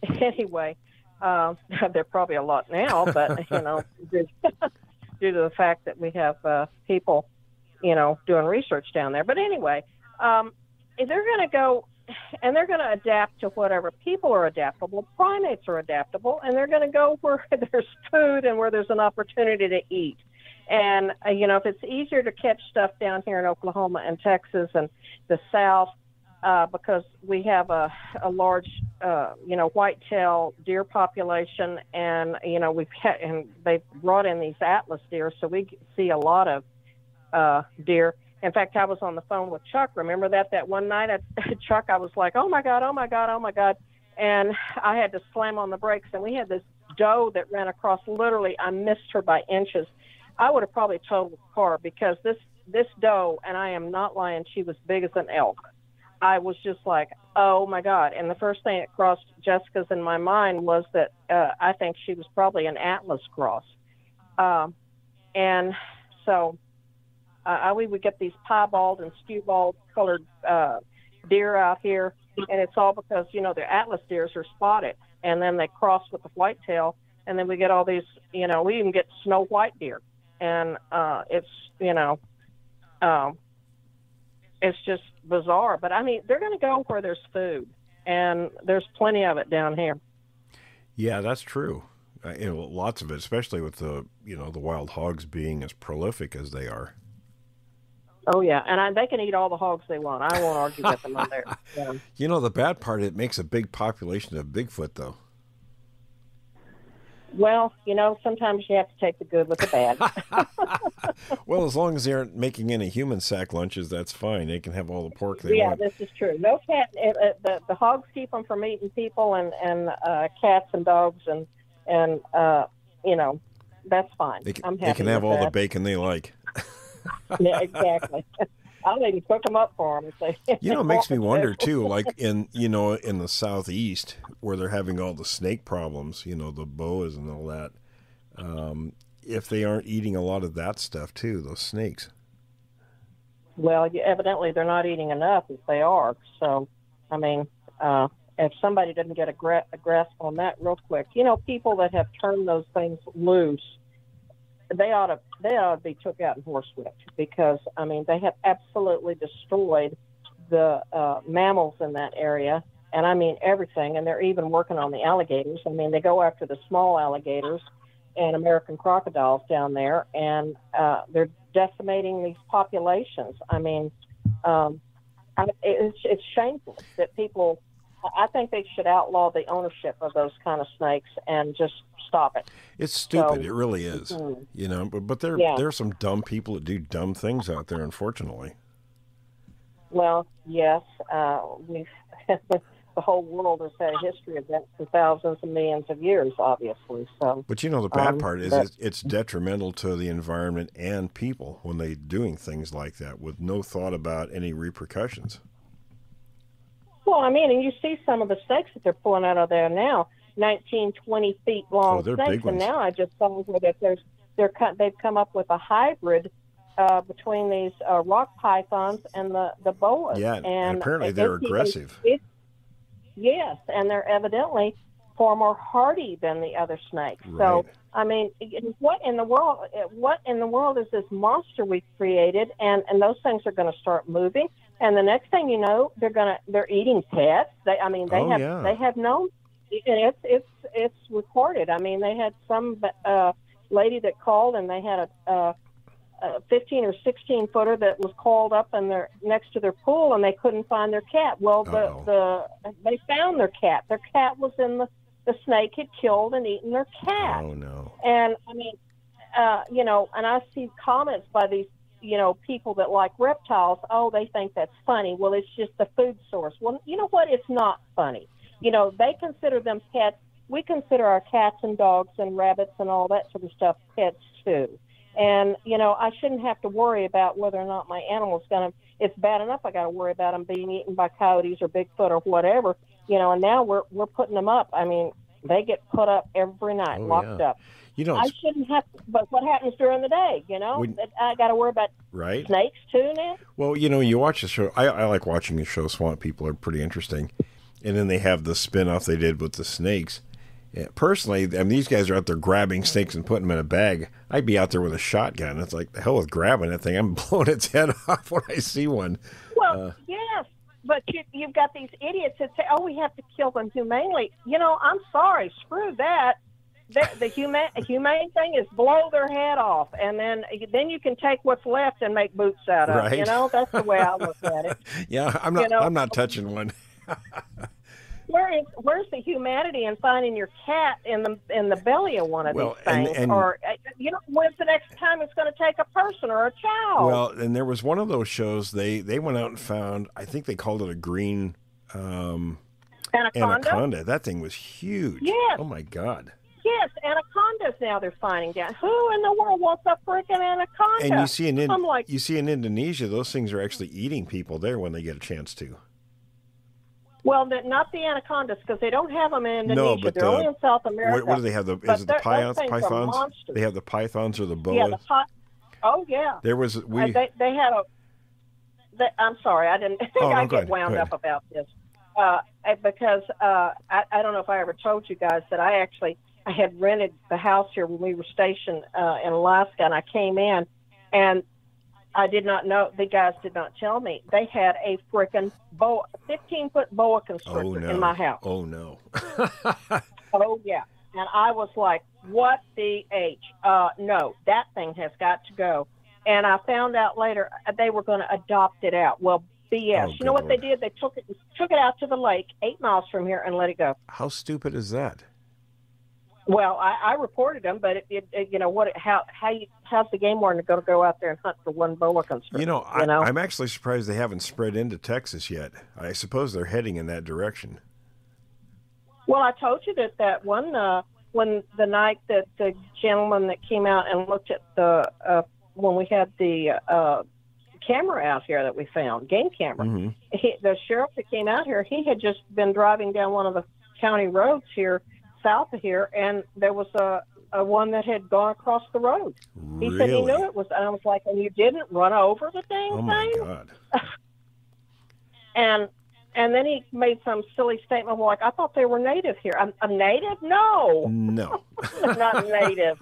anyway, they're probably a lot now, but, you know, due to the fact that we have people, you know, doing research down there. But anyway, they're going to go, and they're going to adapt to whatever. People are adaptable, primates are adaptable, and they're going to go where there's food and where there's an opportunity to eat. And, you know, if it's easier to catch stuff down here in Oklahoma and Texas and the South, because we have a large, you know, whitetail deer population, and, you know, they've brought in these Atlas deer, so we see a lot of deer. In fact, I was on the phone with Chuck. Remember that one night? Chuck, I was like, oh, my God, oh, my God, oh, my God. And I had to slam on the brakes, and we had this doe that ran across. Literally, I missed her by inches. I would have probably totaled the car, because this doe, and I am not lying, she was big as an elk. I was just like, oh, my God. And the first thing that crossed Jessica's in my mind was that I think she was probably an Atlas cross. And so we would get these piebald and skewbald colored deer out here, and it's all because, you know, the Atlas deers are spotted, and then they cross with the whitetail, and then we get all these, you know, we even get snow white deer, and it's, you know, it's just bizarre. But, I mean, they're going to go where there's food, and there's plenty of it down here. Yeah, that's true. you know, lots of it, especially with the, you know, the wild hogs being as prolific as they are. Oh, yeah, and they can eat all the hogs they want. I won't argue with them on there. Yeah. You know, the bad part, it makes a big population of Bigfoot, though. Well, you know, sometimes you have to take the good with the bad. Well, as long as they aren't making any human sack lunches, that's fine. They can have all the pork they want. Yeah, this is true. No cat. The hogs keep them from eating people and cats and dogs and you know, that's fine. They can have all the bacon they like. Yeah, exactly. I'll even cook them up for them. You know, it makes me wonder too. Like in the southeast where they're having all the snake problems, you know, the boas and all that. If they aren't eating a lot of that stuff too, those snakes. Well, evidently they're not eating enough if they are. So, I mean, if somebody doesn't get a grasp on that real quick, you know, people that have turned those things loose. They ought to be took out and horsewhipped because, I mean, they have absolutely destroyed the mammals in that area, and I mean everything, and they're even working on the alligators. I mean, they go after the small alligators and American crocodiles down there, and they're decimating these populations. I mean, it's shameful that people... I think they should outlaw the ownership of those kind of snakes and just stop it. It's stupid. So, it really is. Mm-hmm. You know, but there are some dumb people that do dumb things out there, unfortunately. Well, yes. The whole world has had a history of that for thousands and millions of years, obviously. So, but, you know, the bad part is it's detrimental to the environment and people when they're doing things like that with no thought about any repercussions. Well, I mean, and you see some of the snakes that they're pulling out of there now, 19, 20 feet long snakes. And now I just saw that they've come up with a hybrid between these rock pythons and the boas. Yeah, and apparently they're aggressive. Yes, and they're evidently far more hardy than the other snakes. Right. So, I mean, what in the world is this monster we've created? And those things are going to start moving. And the next thing you know, they're eating pets. They have known, and it's recorded. I mean, they had some lady that called, and they had a 15 or 16 footer that was called up in next to their pool, and they couldn't find their cat. Well, they found their cat. Their cat was in the snake had killed and eaten their cat. Oh no! And I mean, you know, and I see comments by these, you know, people that like reptiles, oh, they think that's funny. Well, it's just the food source. Well, you know what? It's not funny. You know, they consider them pets. We consider our cats and dogs and rabbits and all that sort of stuff pets too. And, you know, I shouldn't have to worry about whether or not my animal's going to, it's bad enough I got to worry about them being eaten by coyotes or Bigfoot or whatever, you know, and now we're putting them up. I mean, they get put up every night, locked up. You know, I shouldn't have, but what happens during the day, you know? I got to worry about snakes, too, now? Well, you know, you watch the show. I like watching the show. Swamp People are pretty interesting. And then they have the spin-off they did with the snakes. Yeah, personally, I mean, these guys are out there grabbing snakes and putting them in a bag. I'd be out there with a shotgun. It's like, the hell with grabbing that thing. I'm blowing its head off when I see one. Well, yes. But you've got these idiots that say, oh, we have to kill them humanely. You know, I'm sorry. Screw that. The humane thing is blow their head off, and then you can take what's left and make boots out of it. You know, that's the way I look at it. Yeah, I'm not. You know? I'm not touching one. Where's the humanity in finding your cat in the belly of one of these things, or you know, when's the next time it's going to take a person or a child? Well, and there was one of those shows they went out and found. I think they called it a green anaconda. That thing was huge. Yes. Oh my God. Yes, anacondas now they're finding out. Who in the world wants a freaking anaconda? And you see in Indonesia, those things are actually eating people there when they get a chance to. Well, not the anacondas, because they don't have them in Indonesia. No, but they're only in South America. What do they have? Pythons? They have the pythons or the boas? Yeah, oh, yeah. There was... They had a... I'm sorry, I didn't... I get wound up about this. Because I don't know if I ever told you guys that I had rented the house here when we were stationed in Alaska, and I came in, and I did not know, the guys did not tell me, they had a freaking 15-foot boa constrictor in my house. Oh, no. Oh, yeah. And I was like, what the H? No, that thing has got to go. And I found out later they were going to adopt it out. Well, BS. Oh, you know what they did? They took it out to the lake 8 miles from here and let it go. How stupid is that? Well, I reported them, but it, you know what? How's the game warden going to go out there and hunt for one boa constrictor? You know, I'm actually surprised they haven't spread into Texas yet. I suppose they're heading in that direction. Well, I told you that one when the night that the gentleman that came out and looked at the when we had the camera out here that we found, game camera. Mm-hmm. The sheriff that came out here, he had just been driving down one of the county roads here south of here, and there was a one that had gone across the road. Really? He said he knew it was, and I was like, and you didn't run over the dang thing? Oh, my God. And then he made some silly statement like, I thought they were native here. I'm native? No. No. Not native.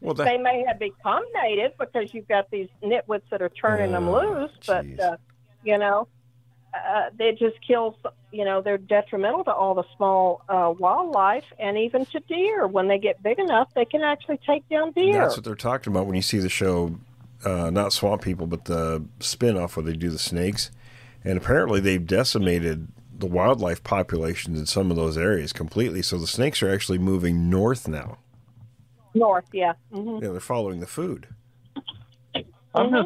Well, they may have become native because you've got these nitwits that are turning them loose, but, you know, it just kills, you know, they're detrimental to all the small wildlife and even to deer. When they get big enough, they can actually take down deer. That's what they're talking about when you see the show, not Swamp People, but the spinoff where they do the snakes. And apparently they've decimated the wildlife populations in some of those areas completely. So the snakes are actually moving north now. North, yeah. Mm-hmm. Yeah, they're following the food. I'm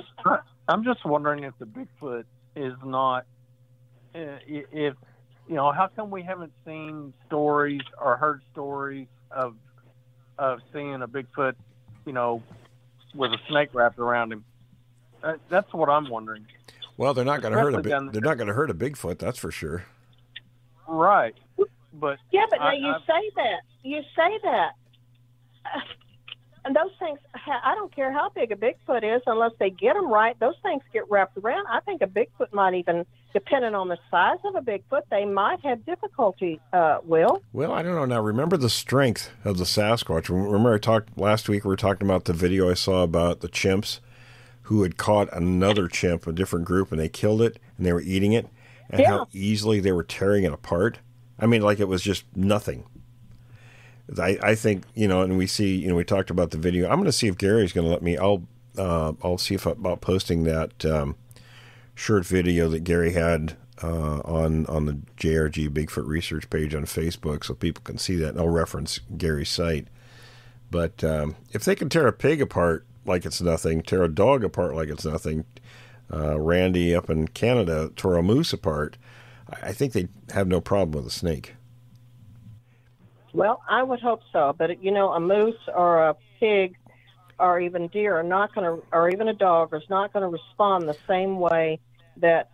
just wondering if the Bigfoot is not, if, you know, how come we haven't seen stories or heard stories of seeing a Bigfoot, you know, with a snake wrapped around him? That's what I'm wondering. Well, they're not going to hurt a Bigfoot, that's for sure. Right. But now you say that. And those things, I don't care how big a Bigfoot is, unless they get them right, those things get wrapped around. I think a Bigfoot might even, depending on the size of a Bigfoot, they might have difficulty, Will. Well, I don't know. Now, remember the strength of the Sasquatch. Remember I talked last week, we were talking about the video I saw about the chimps who had caught another chimp, a different group, and they killed it, and they were eating it, and how easily they were tearing it apart. I mean, like it was just nothing. I think, you know, and we see, you know, we talked about the video. I'm going to see if Gary's going to let me. I'll see about posting that short video that Gary had on the JRG Bigfoot Research page on Facebook, so people can see that. And I'll reference Gary's site. But if they can tear a pig apart like it's nothing, tear a dog apart like it's nothing, Randy up in Canada tore a moose apart, I think they have no problem with a snake. Well, I would hope so, but you know, a moose or a pig or even deer are not going to, or even a dog is not going to respond the same way that,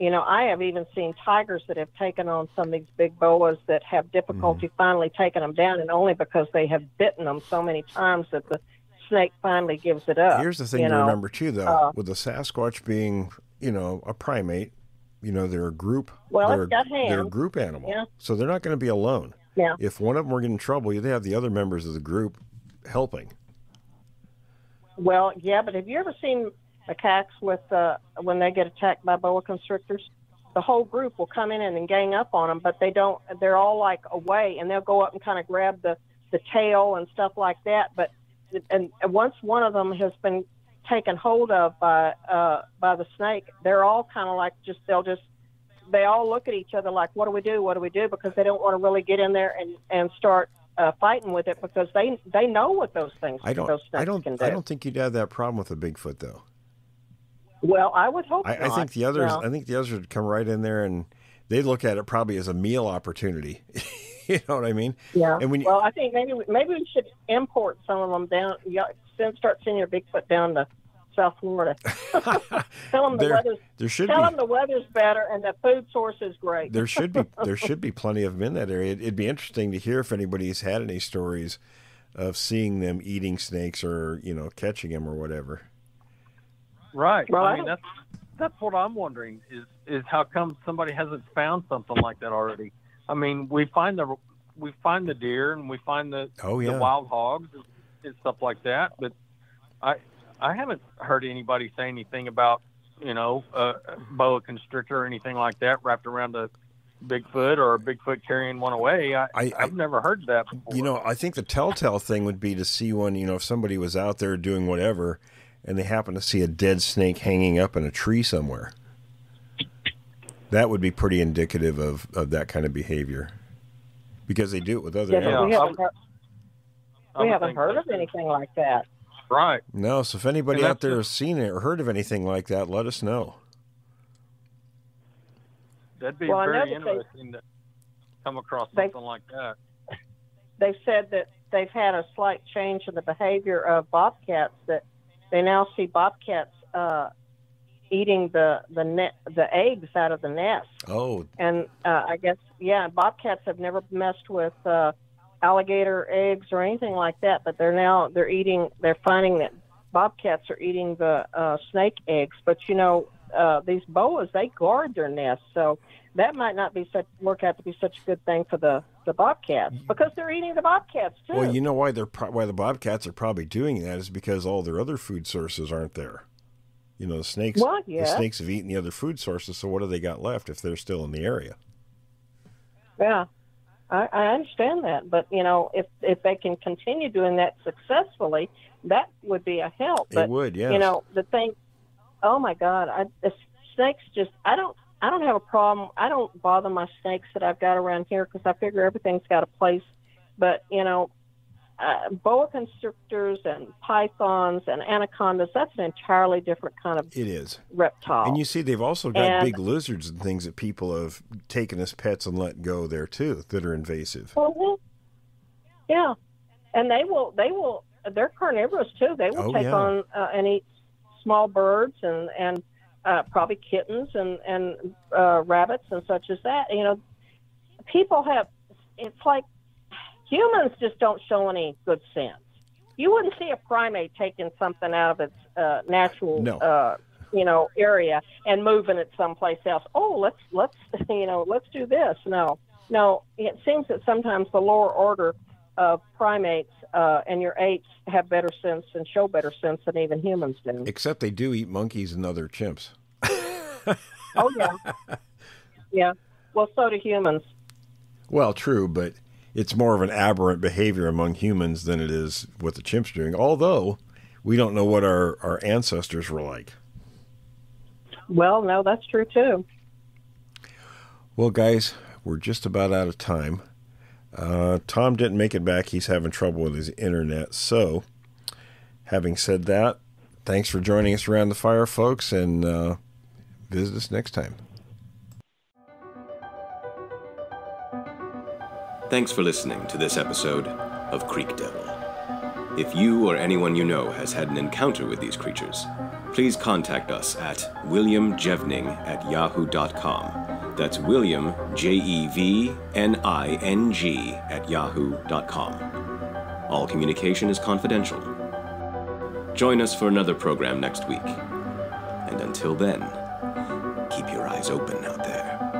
you know, I have even seen tigers that have taken on some of these big boas that have difficulty finally taking them down, and only because they have bitten them so many times that the snake finally gives it up. Here's the thing to remember too, though, with the Sasquatch being, you know, a primate, you know, they're a group. Well, it's got hands. They're a group animal, yeah. So they're not going to be alone. Yeah. If one of them were getting in trouble, you'd have the other members of the group helping. Well, yeah, but have you ever seen macaques with when they get attacked by boa constrictors? The whole group will come in and gang up on them, but they don't. They're all like away, and they'll go up and kind of grab the tail and stuff like that. But and once one of them has been taken hold of by the snake, they're all kind of like just they all look at each other like, what do we do? What do we do? Because they don't want to really get in there and start fighting with it, because they know what those things can do. I don't think you'd have that problem with a Bigfoot, though. Well, I would hope not. I think the others would come right in there, and they'd look at it probably as a meal opportunity. You know what I mean? Yeah. And well, I think maybe we should import some of them down. Start sending your Bigfoot down to South Florida. Tell them the weather's better and the food source is great. There should be plenty of them in that area. It'd be interesting to hear if anybody's had any stories of seeing them eating snakes or, you know, catching them or whatever. Right. Well, I mean, that's what I'm wondering is how come somebody hasn't found something like that already? I mean, we find the deer and we find the wild hogs and stuff like that, but I haven't heard anybody say anything about, you know, a boa constrictor or anything like that wrapped around a Bigfoot or a Bigfoot carrying one away. I've never heard that before. You know, I think the telltale thing would be to see one, you know, if somebody was out there doing whatever and they happen to see a dead snake hanging up in a tree somewhere. That would be pretty indicative of that kind of behavior, because they do it with other animals. We haven't heard of anything like that. Right. No, so if anybody out there has seen it or heard of anything like that, let us know. That'd be very interesting to come across something like that. They've said that they've had a slight change in the behavior of bobcats, that they now see bobcats eating the eggs out of the nest. Oh. And I guess, yeah, bobcats have never messed with alligator eggs or anything like that, but they're finding that bobcats are eating the snake eggs. But you know, these boas, they guard their nests, so that might not be work out to be such a good thing for the bobcats, because they're eating the bobcats too. Well, you know why the bobcats are probably doing that is because all their other food sources aren't there. You know, the snakes. Well, yeah. The snakes have eaten the other food sources, so what do they got left if they're still in the area? Yeah, I understand that, but you know, if they can continue doing that successfully, that would be a help. But, it would, yes. You know, the thing. Oh my God! The snakes just—I don't have a problem. I don't bother my snakes that I've got around here because I figure everything's got a place. But you know, boa constrictors and pythons and anacondas—that's an entirely different kind of reptile. And you see, they've also got big lizards and things that people have taken as pets and let go there too, that are invasive. Mm-hmm. Yeah, and they're carnivorous too. They will take on and eat small birds and probably kittens and rabbits and such as that. You know, people have, it's like humans just don't show any good sense. You wouldn't see a primate taking something out of its natural, you know, area and moving it someplace else. Oh, let's do this. No. It seems that sometimes the lower order of primates and your apes have better sense and show better sense than even humans do. Except they do eat monkeys and other chimps. Oh, yeah. Yeah. Well, so do humans. Well, true, but it's more of an aberrant behavior among humans than it is what the chimps are doing, although we don't know what our ancestors were like. Well, no, that's true, too. Well, guys, we're just about out of time. Tom didn't make it back. He's having trouble with his internet. So, having said that, thanks for joining us around the fire, folks, and visit us next time. Thanks for listening to this episode of Creek Devil. If you or anyone you know has had an encounter with these creatures, please contact us at williamjevning@yahoo.com. That's William, JEVNING@yahoo.com. All communication is confidential. Join us for another program next week. And until then, keep your eyes open out there.